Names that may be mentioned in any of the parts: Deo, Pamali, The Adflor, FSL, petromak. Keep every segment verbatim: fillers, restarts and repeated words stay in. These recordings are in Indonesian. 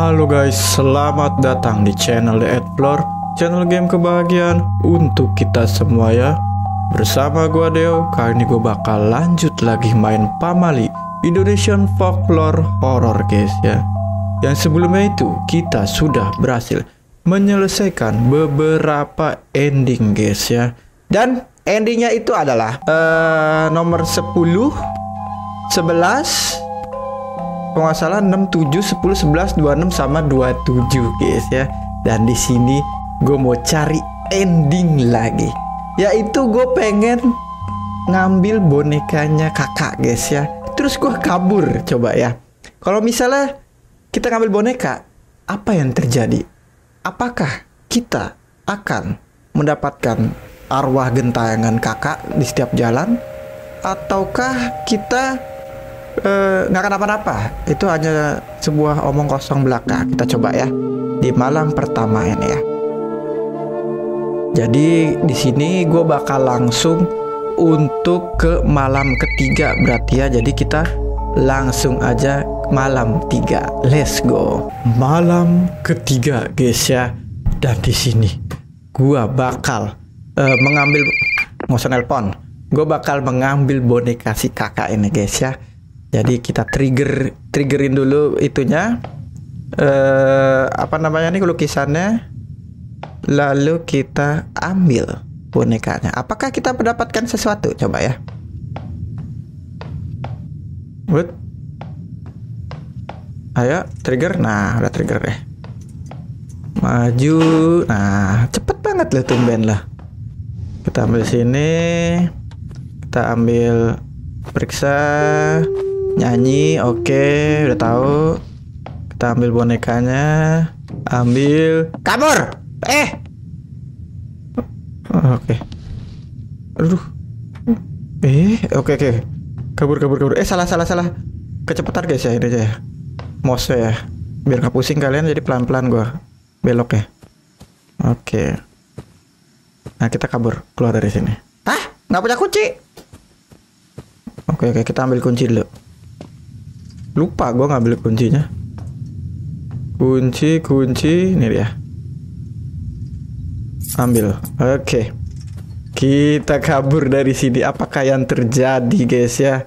Halo guys, selamat datang di channel The Adflor, channel game kebahagiaan untuk kita semua ya. Bersama gua Deo, kali ini gua bakal lanjut lagi main Pamali, Indonesian Folklore Horror guys ya. Yang sebelumnya itu kita sudah berhasil menyelesaikan beberapa ending guys ya. Dan endingnya itu adalah uh, nomor sepuluh, sebelas, kalau nggak salah enam, tujuh, sepuluh, sebelas, dua puluh enam sama dua puluh tujuh guys ya. Dan di sini gue mau cari ending lagi, yaitu gue pengen ngambil bonekanya kakak guys ya. Terus gue kabur coba ya. Kalau misalnya kita ngambil boneka, apa yang terjadi? Apakah kita akan mendapatkan arwah gentayangan kakak di setiap jalan? Ataukah kita nggak akan apa-apa? Itu hanya sebuah omong kosong belaka. Kita coba ya di malam pertama ini ya. Jadi di sini gue bakal langsung untuk ke malam ketiga berarti ya. Jadi kita langsung aja malam tiga. Let's go. Malam ketiga guys ya. Dan di sini gue bakal uh, mengambil motion telepon. Gue bakal mengambil boneka si kakak ini guys ya. Jadi kita trigger triggerin dulu itunya, eh apa namanya nih, lukisannya, lalu kita ambil bonekanya. Apakah kita mendapatkan sesuatu? Coba ya. Wait. Ayo trigger. Nah, udah trigger deh. Maju. Nah, cepet banget loh, tumben lah. Kita ambil sini. Kita ambil, periksa. Nyanyi, oke, okay, udah tahu. Kita ambil bonekanya, ambil, kabur. Eh, oh, oke, okay. Aduh, eh, oke, okay, oke, okay. kabur, kabur, kabur. Eh, salah, salah, salah. Kecepatan guys ya, ini aja ya. Mouse ya, biar nggak pusing kalian. Jadi pelan-pelan gua belok ya. Oke, okay. Nah kita kabur, keluar dari sini. Hah? Nggak punya kunci? Oke, okay, oke, okay. Kita ambil kunci dulu. Lupa gue ngambil kuncinya. Kunci, kunci. Ini dia. Ambil. Oke. Kita kabur dari sini. Apakah yang terjadi guys ya?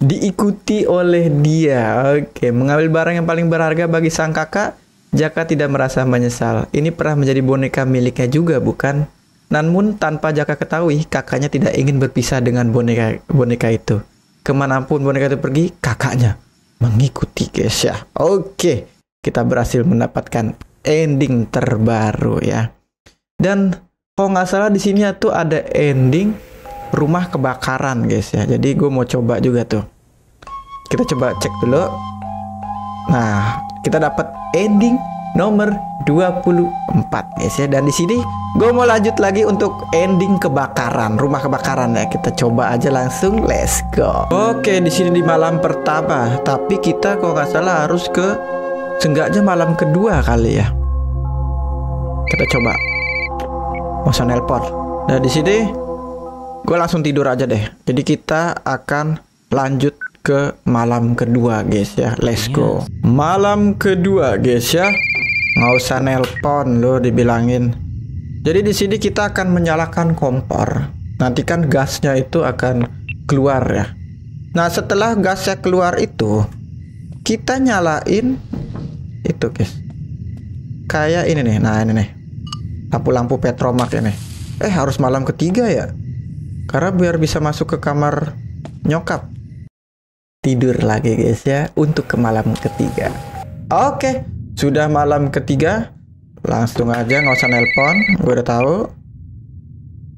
Diikuti oleh dia. Oke. Mengambil barang yang paling berharga bagi sang kakak, Jaka tidak merasa menyesal. Ini pernah menjadi boneka miliknya juga bukan? Namun tanpa Jaka ketahui, kakaknya tidak ingin berpisah dengan boneka boneka itu. Kemanapun boneka itu pergi, kakaknya mengikuti guys ya. Oke, kita berhasil mendapatkan ending terbaru ya. Dan kalau nggak salah di sini tuh ada ending rumah kebakaran guys ya. Jadi gue mau coba juga tuh. Kita coba cek dulu. Nah, kita dapat ending nomor dua puluh empat guys ya. Dan di sini gue mau lanjut lagi untuk ending kebakaran, rumah kebakaran ya. Kita coba aja langsung, let's go. Oke, di sini di malam pertama, tapi kita kalau nggak salah harus ke seenggaknya malam kedua kali ya. Kita coba motion telepon. Nah di sini gue langsung tidur aja deh. Jadi kita akan lanjut ke malam kedua guys ya. Let's go. Malam kedua guys ya. Nggak usah nelpon lo, dibilangin. Jadi di sini kita akan menyalakan kompor. Nanti kan gasnya itu akan keluar ya. Nah setelah gasnya keluar itu, kita nyalain itu guys. Kayak ini nih. Nah ini nih, lampu-lampu petromak ini. Eh harus malam ketiga ya, karena biar bisa masuk ke kamar nyokap. Tidur lagi guys ya, untuk ke malam ketiga. Oke, sudah malam ketiga, langsung aja nggak usah nelpon, gue udah tahu.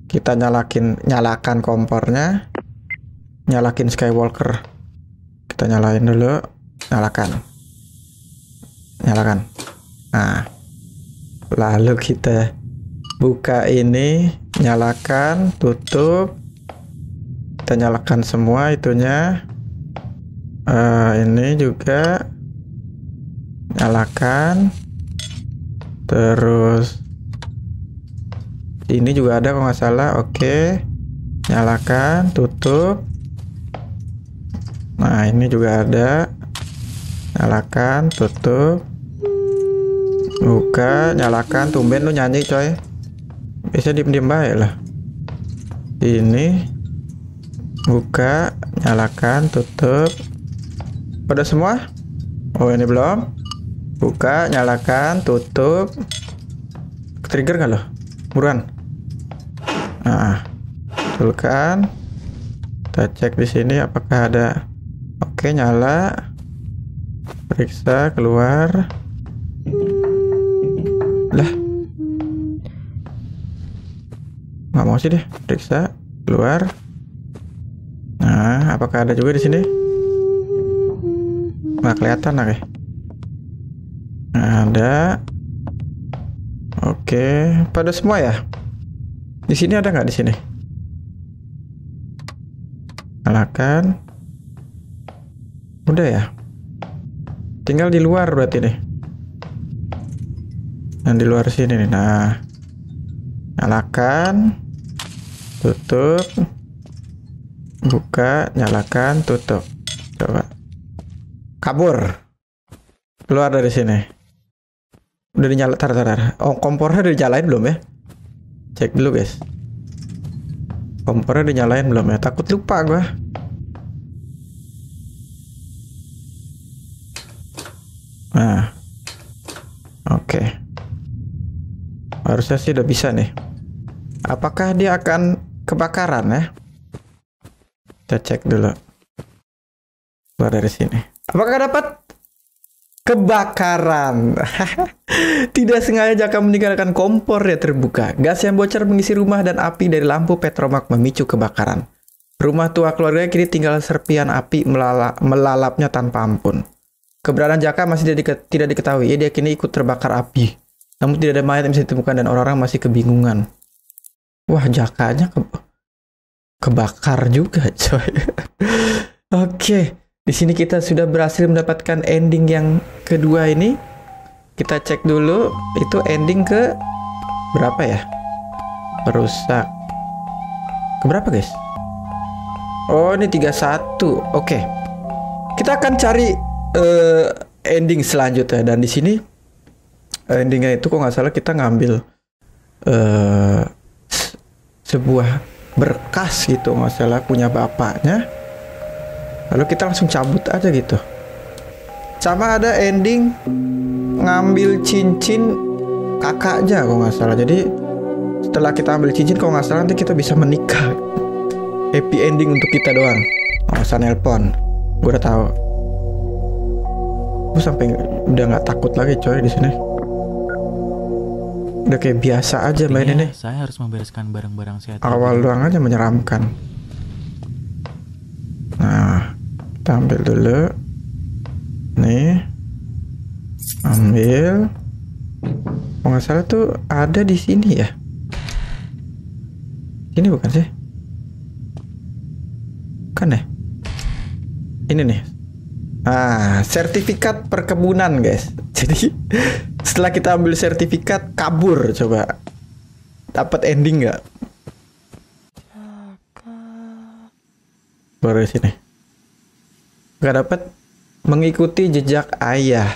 Kita nyalakin, nyalakan kompornya, nyalakin Skywalker. Kita nyalain dulu, nyalakan, nyalakan. Nah, lalu kita buka ini, nyalakan, tutup. Kita nyalakan semua itunya. Uh, ini juga. Nyalakan. Terus ini juga ada kalau nggak salah. Oke, nyalakan, tutup. Nah, ini juga ada. Nyalakan, tutup. Buka, nyalakan. Tumben lu nyanyi, coy. Bisa diem-diem baik lah. Ini. Buka, nyalakan, tutup. Udah semua? Oh, ini belum. Buka, nyalakan, tutup. Trigger nggak loh? Buruan. Nah, betulkan. Kita cek di sini apakah ada. Oke, nyala. Periksa, keluar. Lah, nggak mau sih deh. Periksa, keluar. Nah, apakah ada juga di sini? Nggak kelihatan lah, kayak. Nah, ada. Oke, pada semua ya. Di sini ada nggak di sini? Nyalakan. Udah ya. Tinggal di luar berarti nih. Dan di luar sini nih. Nah, nyalakan, tutup, buka, nyalakan, tutup. Coba. Kabur. Keluar dari sini. Udah dinyala, tar, tar, tar. Oh, kompornya udah dinyalain belum ya? Cek dulu, guys. Kompornya dinyalain belum ya? Takut lupa gua. Nah. Oke. Okay. Harusnya sih udah bisa nih. Apakah dia akan kebakaran ya? Kita cek dulu. Keluar dari sini. Apakah dapat? Kebakaran. Tidak sengaja akan meninggalkan kompor yang terbuka. Gas yang bocor mengisi rumah dan api dari lampu petromak memicu kebakaran. Rumah tua keluarga kini tinggal serpihan api melala melalapnya tanpa ampun. Keberadaan Jaka masih tidak, tidak diketahui. Dia kini ikut terbakar api. Namun tidak ada mayat yang bisa ditemukan dan orang-orang masih kebingungan. Wah, Jakanya ke kebakar juga, coy. Oke. Okay. Di sini kita sudah berhasil mendapatkan ending yang kedua ini. Kita cek dulu itu ending ke berapa ya? Perusak. Keberapa, guys? Oh, ini tiga puluh satu. Oke. Okay. Kita akan cari uh, ending selanjutnya, dan di sini endingnya itu kok nggak salah kita ngambil uh, sebuah berkas gitu, nggak salah punya bapaknya. Lalu kita langsung cabut aja gitu. Sama ada ending ngambil cincin kakaknya kalau nggak salah. Jadi setelah kita ambil cincin kalau nggak salah nanti kita bisa menikah. Happy ending untuk kita doang. Oh, usah nelpon. Gue udah tahu. Gue sampai udah nggak takut lagi, coy, di sini. Udah kayak biasa aja main ini. Saya harus membereskan barang-barang saya. Awal doang aja menyeramkan. Nah, kita ambil dulu. Nih. Ambil. Kalau nggak salah tuh ada di sini ya. Ini bukan sih? Kan ya? Ini nih. Ah, sertifikat perkebunan, guys. Jadi setelah kita ambil sertifikat kabur, coba. Dapat ending nggak? Baru sini nggak dapat. Mengikuti jejak ayah,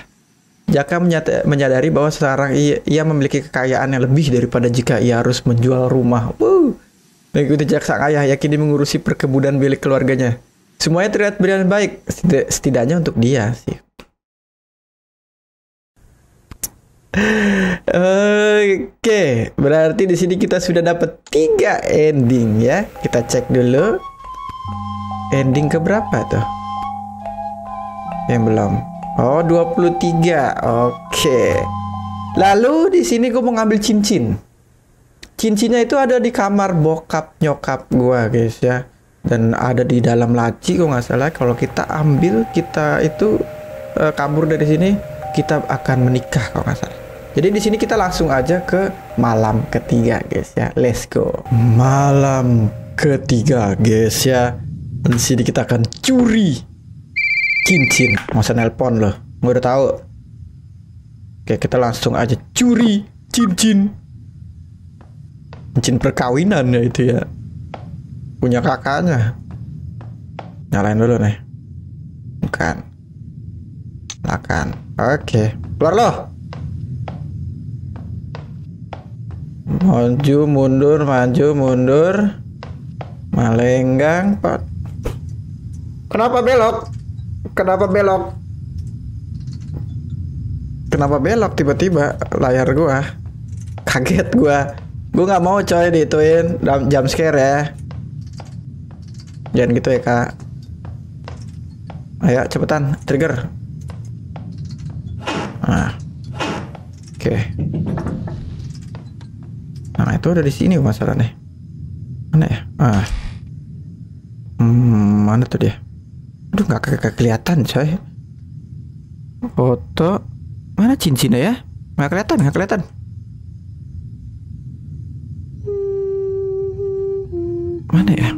Jaka menyadari bahwa sekarang ia, ia memiliki kekayaan yang lebih daripada jika ia harus menjual rumah. Woo. Mengikuti jejak sang ayah, ia kini mengurusi perkebunan milik keluarganya. Semuanya terlihat berjalan baik, setidaknya untuk dia sih. Oke, okay. Berarti di sini kita sudah dapat tiga ending ya. Kita cek dulu. Ending ke berapa tuh? Yang belum. Oh, dua puluh tiga. Oke. Okay. Lalu di sini gue mau ngambil cincin. Cincinnya itu ada di kamar bokap nyokap gua, guys ya. Dan ada di dalam laci kalau nggak salah. Kalau kita ambil, kita itu uh, kabur dari sini, kita akan menikah kalau nggak salah. Jadi di sini kita langsung aja ke malam ketiga, guys ya. Let's go. Malam ketiga, guys ya. Di sini kita akan curi cincin. Nggak usah nelpon loh, gue udah tahu. Oke, kita langsung aja curi cincin. Cincin perkawinan ya itu ya. Punya kakaknya. Nyalain dulu nih. Silakan. Silakan. Oke, keluar lo. Maju mundur, maju mundur. Malenggang, Pak. Kenapa belok? Kenapa belok? Kenapa belok tiba-tiba layar gua? Kaget gua. Gua nggak mau coy dituin jump scare ya. Jangan gitu ya, Kak. Ayo cepetan, trigger. Nah. Oke. Okay. Nah, itu ada di sini masalahnya. Mana ya? Ah. Hmm, mana tuh dia? Aduh, nggak ke kelihatan coy. Foto. Mana cincinnya ya? Nggak kelihatan, nggak kelihatan. Mana ya?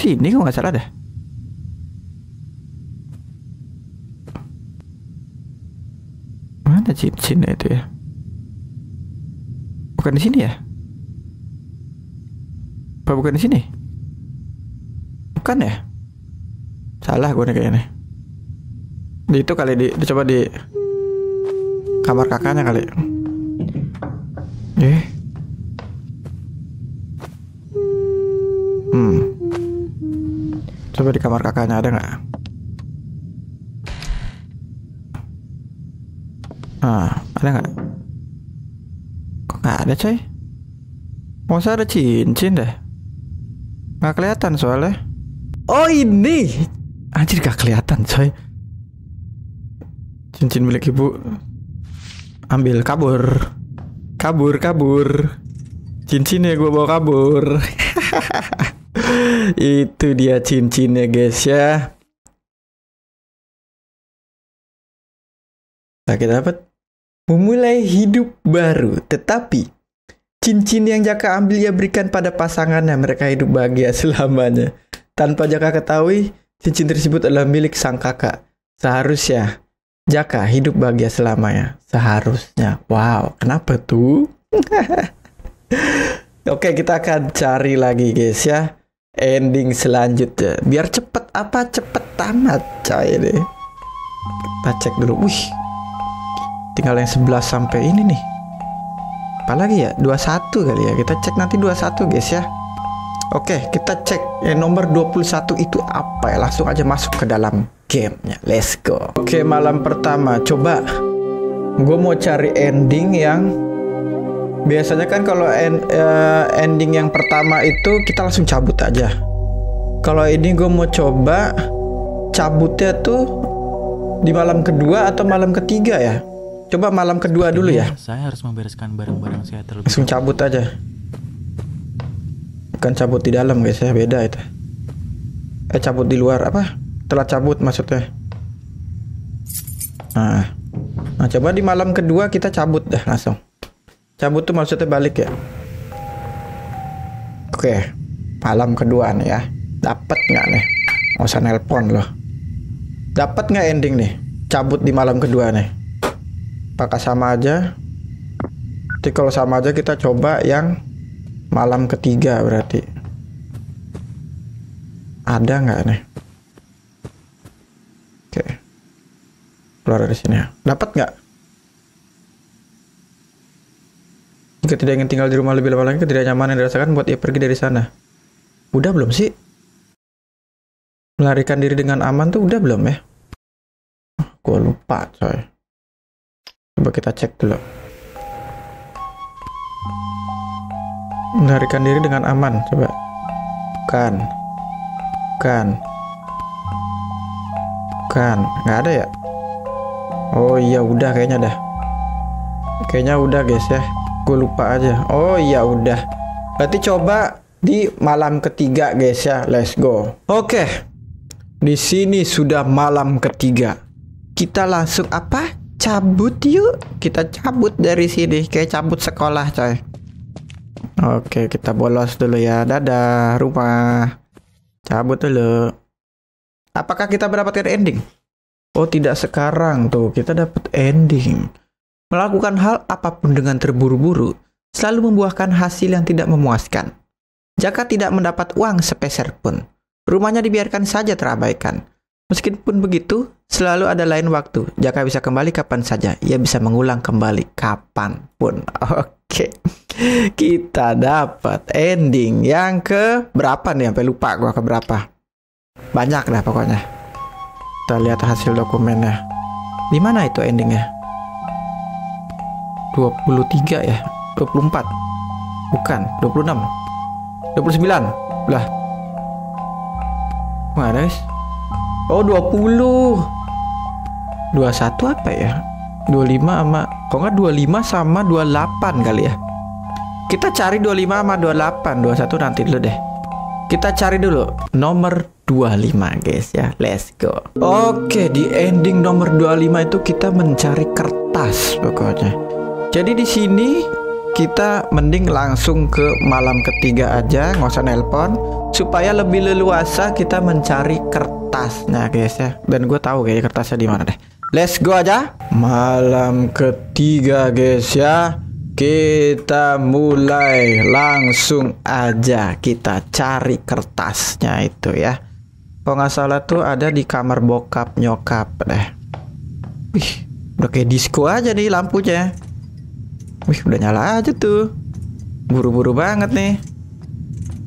Sini kok nggak salah dah. Mana cincinnya itu ya? Bukan di sini ya? Apa bukan di sini? Bukan ya? Salah gue nih kayaknya. Di itu kali, di, dicoba di kamar kakaknya kali. Eh. Hmm. Coba di kamar kakaknya ada nggak? Ah, ada nggak? Kok nggak ada coy? Masa ada cincin deh? Nggak kelihatan soalnya. Oh ini, anjir nggak kelihatan coy. Cincin milik ibu. Ambil, kabur. Kabur, kabur. Cincinnya gue bawa kabur. Itu dia cincinnya guys ya. Nah, kita dapat memulai hidup baru. Tetapi cincin yang Jaka ambil ia berikan pada pasangannya. Mereka hidup bahagia selamanya. Tanpa Jaka ketahui, cincin tersebut adalah milik sang kakak. Seharusnya Jaka hidup bahagia selamanya. Seharusnya. Wow, kenapa tuh? Oke, kita akan cari lagi guys ya. Ending selanjutnya. Biar cepet apa? Cepet tamat coy deh. Kita cek dulu. Wih, tinggal yang sebelas sampai ini nih. Apalagi ya? dua puluh satu kali ya. Kita cek nanti dua puluh satu guys ya. Oke, kita cek yang nomor dua puluh satu itu apa ya. Langsung aja masuk ke dalam gamenya, let's go. Oke, malam pertama, coba gue mau cari ending yang biasanya kan kalau end, uh, ending yang pertama itu kita langsung cabut aja. Kalau ini gue mau coba cabutnya tuh di malam kedua atau malam ketiga ya. Coba malam kedua dulu ya. Saya harus membereskan barang-barang saya terlebih. Langsung cabut aja. Bukan cabut di dalam guys ya, beda itu. Eh cabut di luar apa? Telah cabut maksudnya. Nah, nah coba di malam kedua kita cabut dah langsung. Cabut tuh maksudnya balik ya. Oke, malam kedua nih ya. Dapat nggak nih? Nggak usah nelpon loh. Dapat nggak ending nih? Cabut di malam kedua nih. Apakah sama aja? Jadi kalau sama aja kita coba yang malam ketiga berarti. Ada nggak nih? Oke, keluar dari sini ya. Dapat nggak? Jika tidak ingin tinggal di rumah lebih lama lagi, ketidaknyamanan yang dirasakan buat ia pergi dari sana. Udah belum sih? Melarikan diri dengan aman tuh udah belum ya? Oh, gue lupa coy. Coba kita cek dulu. Melarikan diri dengan aman, coba. Bukan. Bukan. Kan nggak ada ya. Oh iya udah kayaknya dah. Kayaknya udah guys ya. Gue lupa aja. Oh iya udah. Berarti coba di malam ketiga guys ya. Let's go. Oke. Di sini sudah malam ketiga. Kita langsung apa? Cabut yuk. Kita cabut dari sini. Kayak cabut sekolah coy. Oke, kita bolos dulu ya. Dadah rumah. Cabut dulu. Apakah kita mendapatkan ending? Oh tidak sekarang tuh, kita dapat ending. Melakukan hal apapun dengan terburu-buru selalu membuahkan hasil yang tidak memuaskan. Jaka tidak mendapat uang sepeser pun. Rumahnya dibiarkan saja terabaikan. Meskipun begitu, selalu ada lain waktu. Jaka bisa kembali kapan saja. Ia bisa mengulang kembali kapanpun. Oke, kita dapat ending yang ke berapa nih? Sampai lupa gua ke berapa. Banyak dah pokoknya. Kita lihat hasil dokumennya. Di mana itu endingnya? dua puluh tiga ya? dua puluh empat? Bukan, dua puluh enam. dua puluh sembilan. Lah. Mana guys? Oh dua puluh. dua puluh satu apa ya? dua puluh lima sama, kok nggak dua puluh lima sama dua puluh delapan kali ya. Kita cari dua puluh lima sama dua puluh delapan, dua puluh satu nanti dulu deh. Kita cari dulu nomor dua puluh lima guys ya. Let's go. Oke, di ending nomor dua puluh lima itu kita mencari kertas pokoknya. Jadi di sini kita mending langsung ke malam ketiga aja, nggak usah nelpon, supaya lebih leluasa kita mencari kertasnya guys ya. Dan gue tahu kayak kertasnya di mana deh. Let's go aja. Malam ketiga guys ya. Kita mulai langsung aja kita cari kertasnya itu ya. Kalau nggak salah tuh ada di kamar bokap nyokap deh. Wih, udah kayak disco aja nih lampunya. Wih, udah nyala aja tuh. Buru-buru banget nih.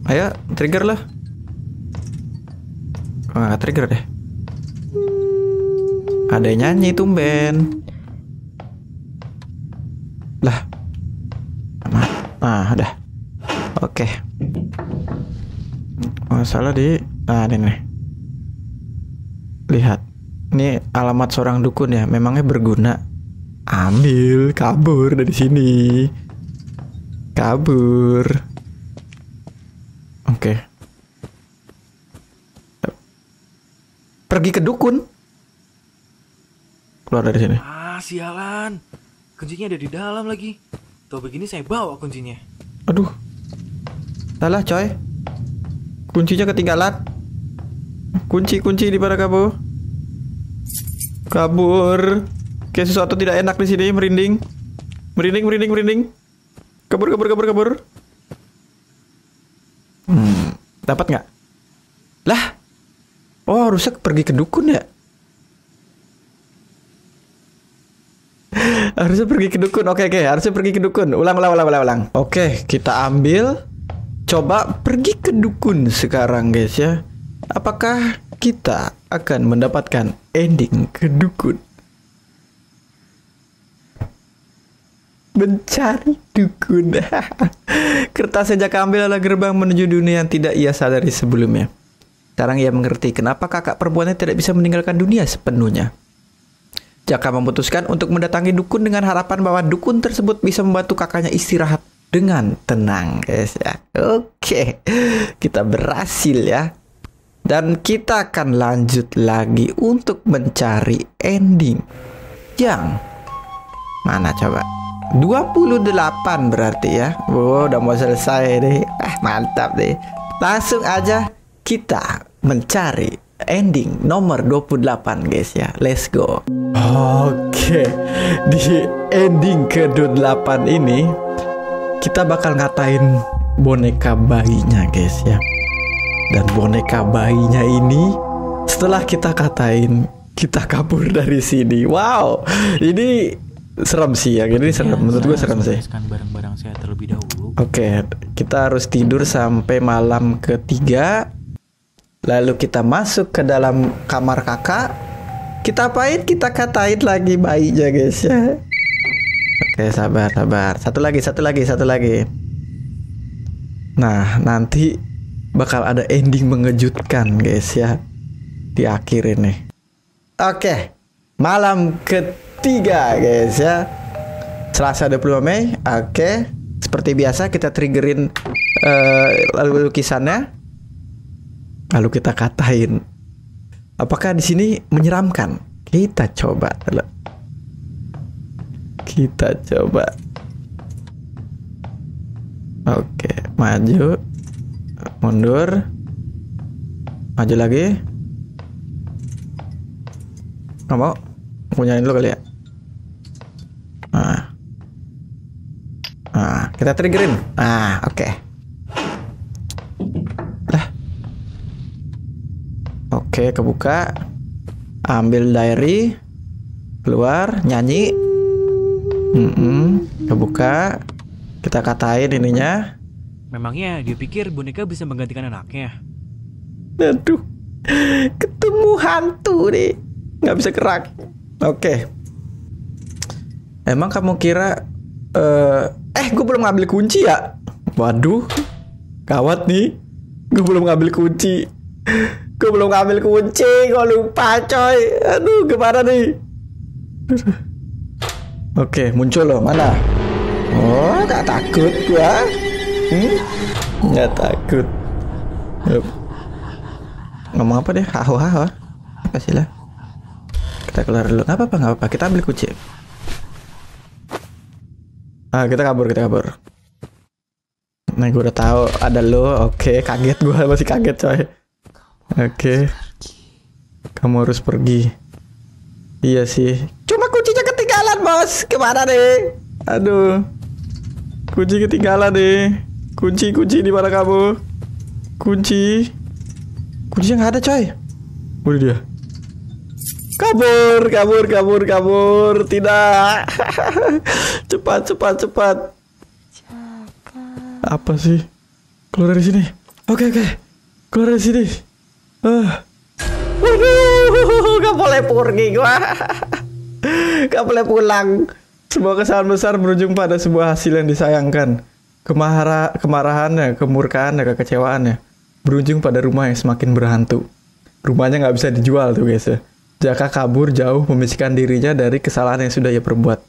Ayo, trigger loh. Wah, trigger deh. Ada yang nyanyi tumben. Lah. Nah, udah. Oke. Masalah di... Nah, ini nih. Lihat. Ini alamat seorang dukun ya. Memangnya berguna. Ambil, kabur dari sini. Kabur. Oke. Okay. Pergi ke dukun. Keluar dari sini. Ah, sialan. Kuncinya ada di dalam lagi. Tuh begini saya bawa kuncinya. Aduh. Salah, coy. Kuncinya ketinggalan. Kunci-kunci di mana kamu? Kabur. Kayak sesuatu tidak enak di sini, merinding. Merinding, merinding, merinding. Kabur, kabur, kabur, kabur. Hmm, dapat nggak? Lah. Oh, rusak pergi ke dukun ya? Harusnya pergi ke dukun. Oke, oke, harusnya pergi ke dukun. Ulang, ulang, ulang, ulang, ulang. Oke, kita ambil. Coba pergi ke dukun sekarang, guys ya. Apakah kita akan mendapatkan ending ke dukun? Mencari dukun. Kertas sejak ambil adalah gerbang menuju dunia yang tidak ia sadari sebelumnya. Sekarang ia mengerti kenapa kakak perempuannya tidak bisa meninggalkan dunia sepenuhnya. Jaka memutuskan untuk mendatangi dukun dengan harapan bahwa dukun tersebut bisa membantu kakaknya istirahat dengan tenang guys ya. Oke, kita berhasil ya. Dan kita akan lanjut lagi untuk mencari ending yang mana coba. dua puluh delapan berarti ya. Wow, udah mau selesai deh. Ah, mantap deh. Langsung aja kita mencari ending nomor dua puluh delapan guys ya. Let's go. Oke, di ending ke dua puluh delapan ini kita bakal ngatain boneka bayinya guys ya. Dan boneka bayinya ini setelah kita katain, kita kabur dari sini. Wow, ini serem sih ya, ini serem. Menurut gue serem sih. Oke, kita harus tidur sampai malam ketiga. Lalu kita masuk ke dalam kamar kakak. Kita apain? Kita katain lagi bayinya guys ya. Oke, sabar, sabar. Satu lagi, satu lagi, satu lagi. Nah, nanti bakal ada ending mengejutkan guys ya di akhir ini. Oke, malam ketiga Tiga guys ya. Selasa dua puluh lima Mei. Oke, seperti biasa kita triggerin uh, lalu lukisannya. Lalu kita katain. Apakah di sini menyeramkan? Kita coba. Kita coba. Oke, maju. Mundur. Maju lagi. Nggak mau. Punyain dulu kali ya. Nah. Nah, kita triggerin. Nah, oke. Okay. Lah. Oke, kebuka. Ambil diary. Keluar, nyanyi. Mm-mm, kebuka. Kita katain ininya. Memangnya dia pikir boneka bisa menggantikan anaknya? Aduh, ketemu hantu nih. Nggak bisa gerak. Oke. Emang kamu kira... Uh, eh, gue belum ngambil kunci ya? Waduh, kawat nih. Gue belum ngambil kunci. Gue belum ngambil kunci. Gue lupa coy. Aduh, gimana nih? Oke, muncul loh. Mana? Oh, gak takut gua. Hmm? Gak takut. Yup. Ngomong apa deh? Haho haho. Kasihlah. Kita keluar dulu. Gak apa-apa, gak apa-apa. Kita ambil kunci. Ah, kita kabur, kita kabur. Nah, gue udah tahu ada lo. Oke, kaget gue, masih kaget coy. Oke, kamu harus pergi. Iya sih. Cuma kuncinya ketinggalan bos. Gimana nih? Aduh, kunci ketinggalan nih. Kunci, kunci di mana kamu? Kunci, kuncinya nggak ada coy. Udah dia. Kabur, kabur, kabur, kabur. Tidak. Cepat, cepat, cepat. Apa sih? Keluar dari sini. Oke, oke. Keluar dari sini. Uh. Waduh, gak boleh pergi gua. Gak boleh pulang. Sebuah kesalahan besar berujung pada sebuah hasil yang disayangkan. Kemara kemarahannya, kemurkaannya, kekecewaannya berujung pada rumah yang semakin berhantu. Rumahnya nggak bisa dijual tuh guys ya. Jaka kabur jauh membisikkan dirinya dari kesalahan yang sudah ia perbuat.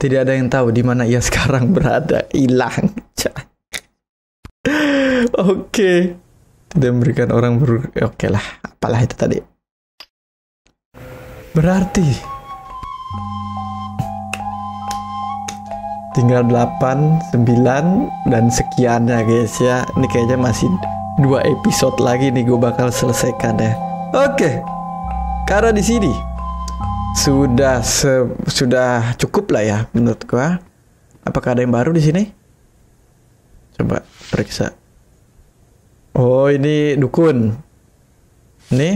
Tidak ada yang tahu di mana ia sekarang berada. Hilang. Oke. Okay. Tidak memberikan orang ber... Oke okay lah. Apalah itu tadi. Berarti. Tinggal delapan, sembilan, dan sekian ya guys ya. Ini kayaknya masih dua episode lagi nih gue bakal selesaikan ya. Oke. Okay. Karena di sini sudah se sudah cukup lah ya menurut gua. Apakah ada yang baru di sini? Coba periksa. Oh, ini dukun. Nih.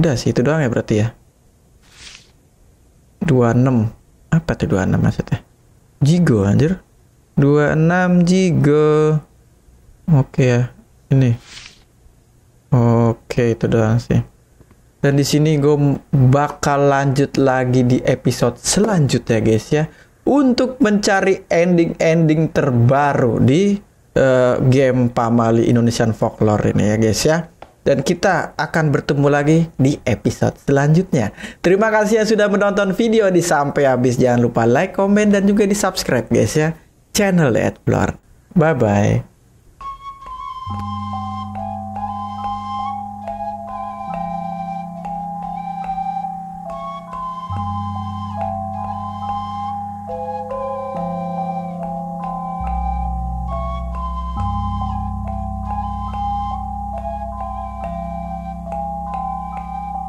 Udah sih itu doang ya berarti ya. dua puluh enam. Apa tuh dua puluh enam maksudnya? Jigo anjir. dua puluh enam Jigo. Oke ya. Ini. Oke, itu doang sih. Dan di sini gue bakal lanjut lagi di episode selanjutnya guys ya. Untuk mencari ending-ending terbaru di uh, game Pamali Indonesian Folklore ini ya guys ya. Dan kita akan bertemu lagi di episode selanjutnya. Terima kasih yang sudah menonton video di sampai habis. Jangan lupa like, komen, dan juga di subscribe guys ya. Channel The Adflor. Bye-bye.